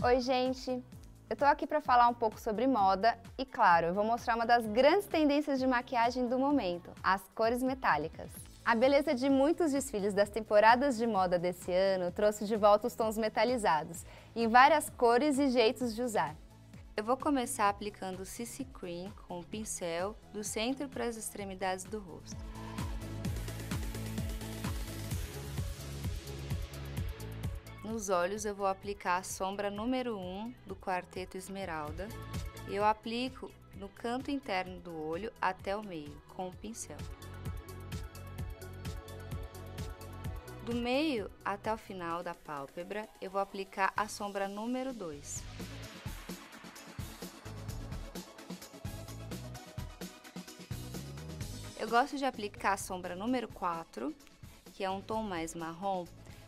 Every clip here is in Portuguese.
Oi, gente! Eu tô aqui pra falar um pouco sobre moda e, claro, eu vou mostrar uma das grandes tendências de maquiagem do momento, as cores metálicas. A beleza de muitos desfiles das temporadas de moda desse ano trouxe de volta os tons metalizados, em várias cores e jeitos de usar. Eu vou começar aplicando o CC Cream com o pincel do centro para as extremidades do rosto. Nos olhos eu vou aplicar a sombra número 1 do quarteto Esmeralda. Eu aplico no canto interno do olho até o meio, com o pincel. Do meio até o final da pálpebra, eu vou aplicar a sombra número 2. Eu gosto de aplicar a sombra número 4, que é um tom mais marrom,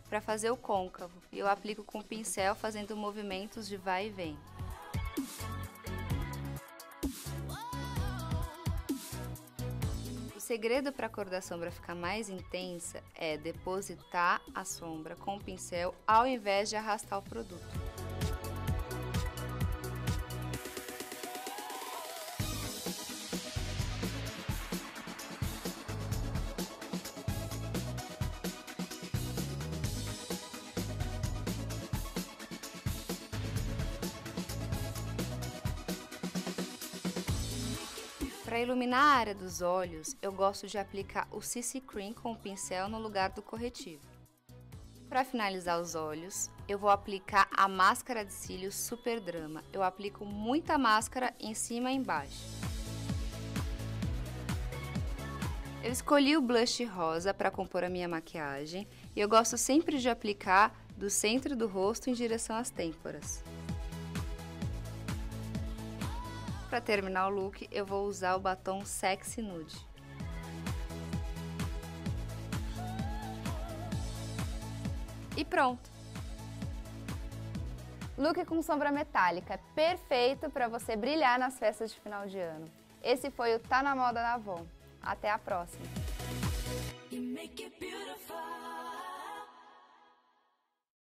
para fazer o côncavo, e eu aplico com o pincel fazendo movimentos de vai e vem. O segredo para a cor da sombra ficar mais intensa é depositar a sombra com o pincel ao invés de arrastar o produto. Para iluminar a área dos olhos, eu gosto de aplicar o CC Cream com o pincel no lugar do corretivo. Para finalizar os olhos, eu vou aplicar a máscara de cílios Super Drama. Eu aplico muita máscara em cima e embaixo. Eu escolhi o blush rosa para compor a minha maquiagem e eu gosto sempre de aplicar do centro do rosto em direção às têmporas. Para terminar o look, eu vou usar o batom Sexy Nude. E pronto! Look com sombra metálica, perfeito para você brilhar nas festas de final de ano. Esse foi o Tá Na Moda da Avon. Até a próxima!